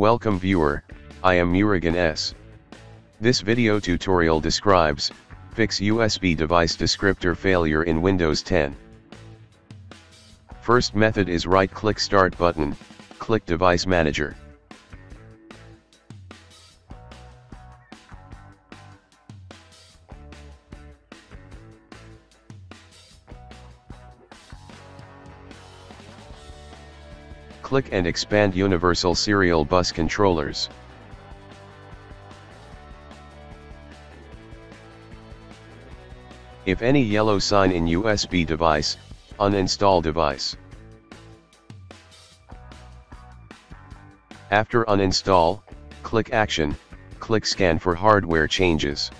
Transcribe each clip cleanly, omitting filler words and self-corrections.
Welcome viewer, I am Murugan S. This video tutorial describes, fix USB device descriptor failure in Windows 10. First method is right-click Start button, click Device Manager. Click and expand Universal Serial Bus Controllers. If any yellow sign in USB device, uninstall device. After uninstall, click Action, click Scan for hardware changes.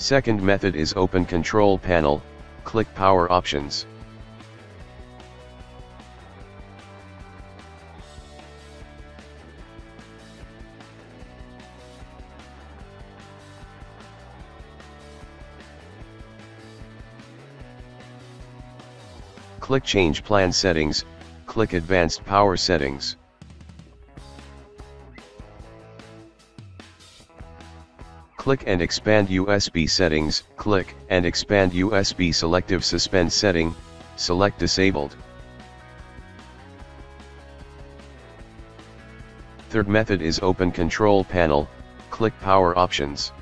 Second method is open Control Panel, click Power Options. Click Change Plan Settings, click Advanced Power Settings. Click and expand USB settings, click and expand USB selective suspend setting, select disabled. Third method is open Control Panel, click Power Options.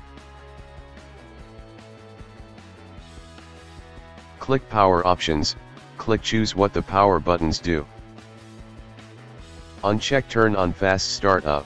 Click Power Options, click choose what the power buttons do. Uncheck turn on fast startup.